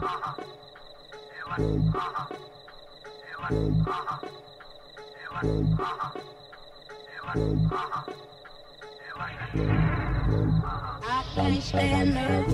I can't stand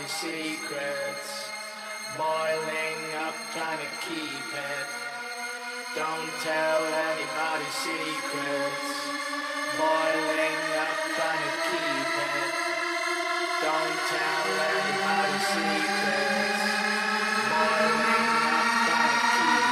dirty secrets, boiling up, trying to keep it. Don't tell anybody secrets, boiling up, trying to keep it. Don't tell anybody secrets, boiling up, trying to keep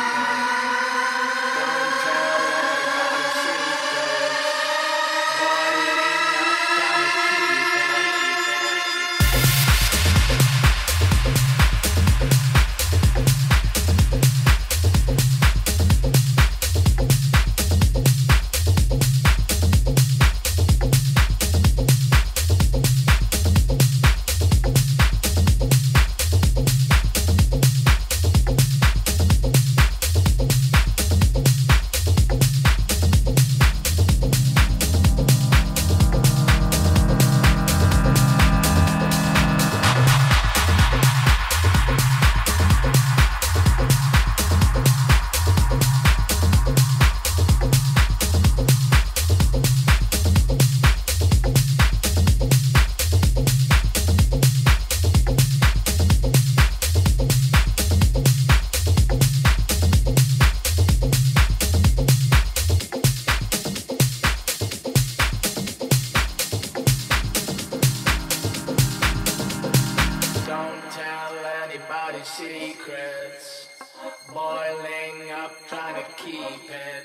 it.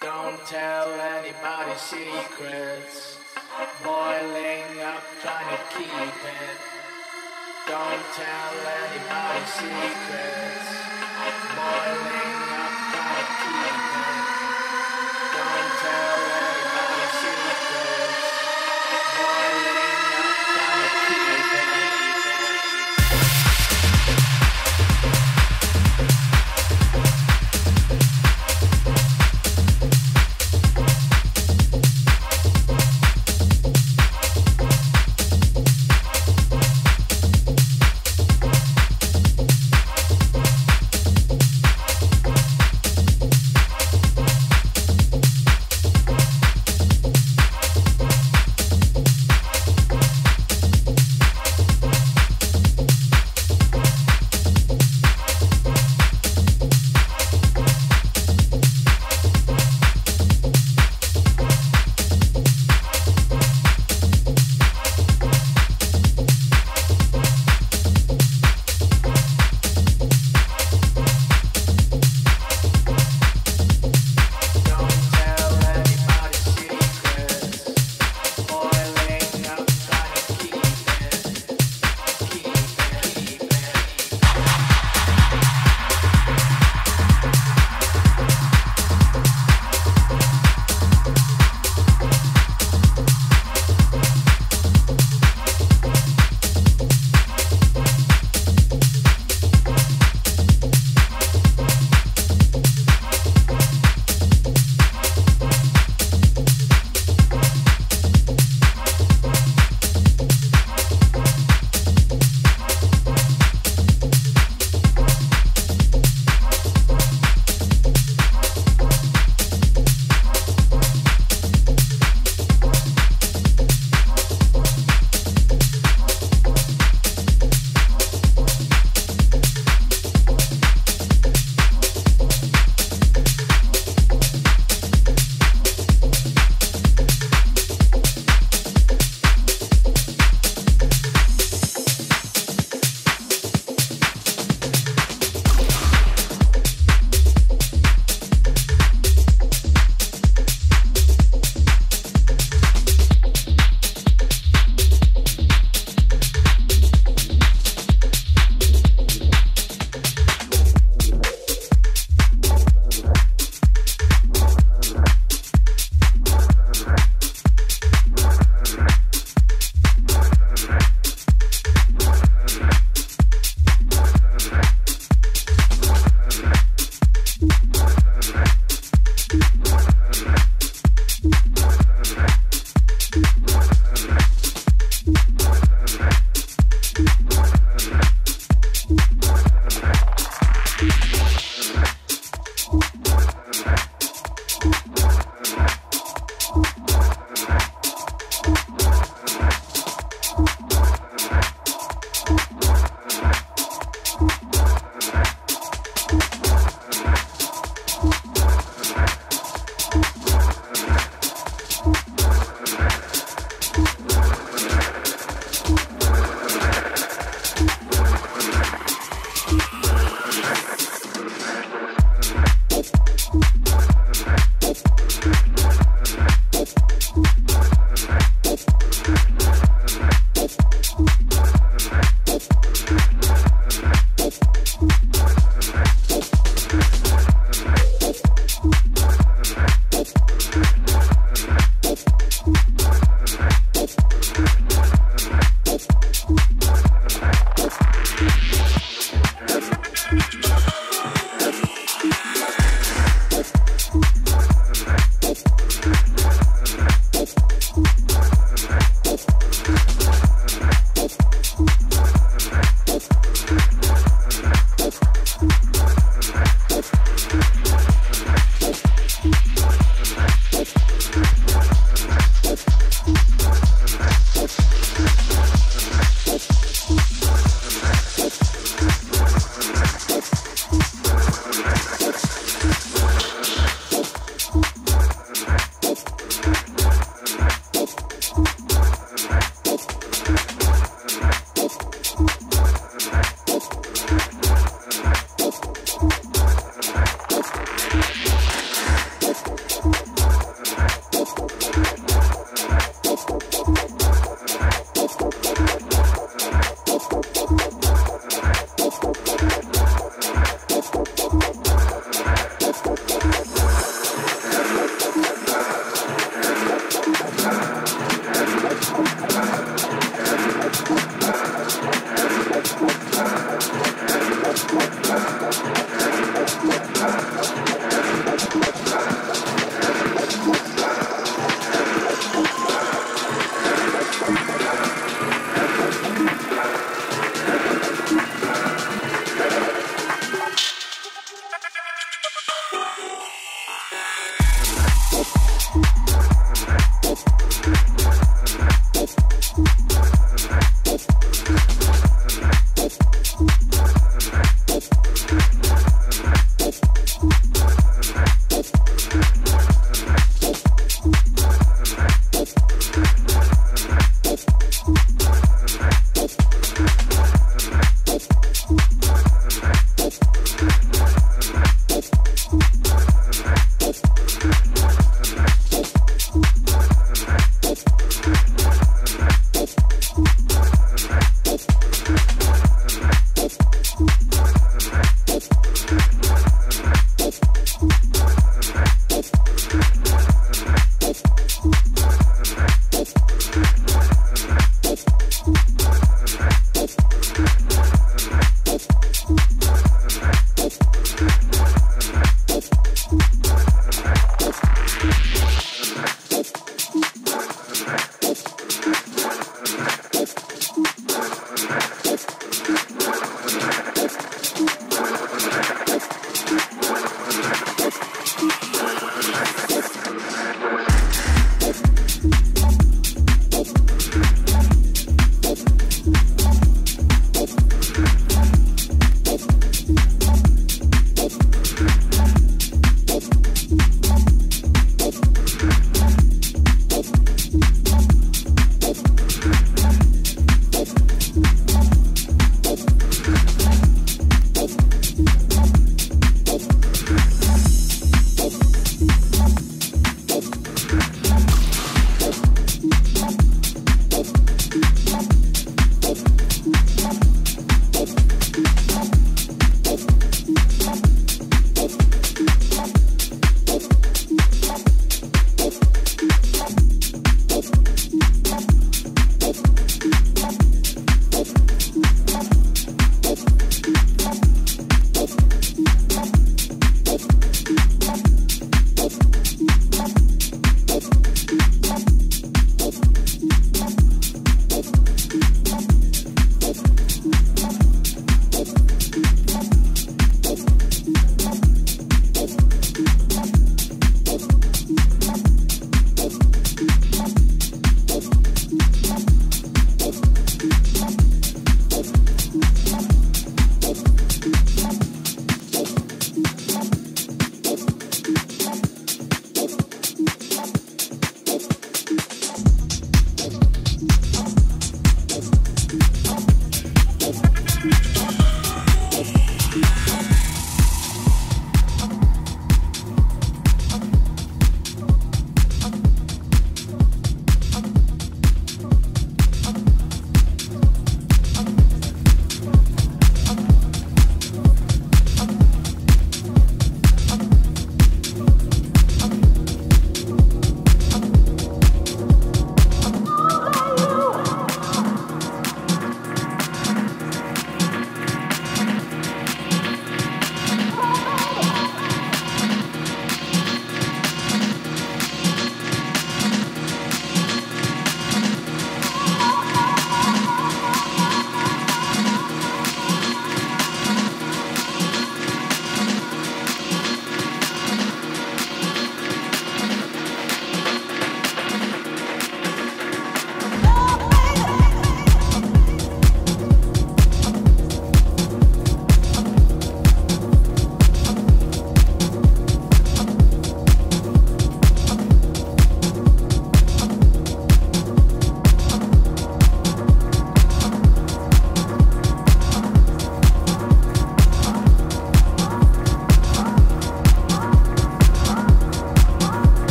Don't tell anybody secrets, boiling up, trying to keep it. Secrets, boiling up, trying to keep it.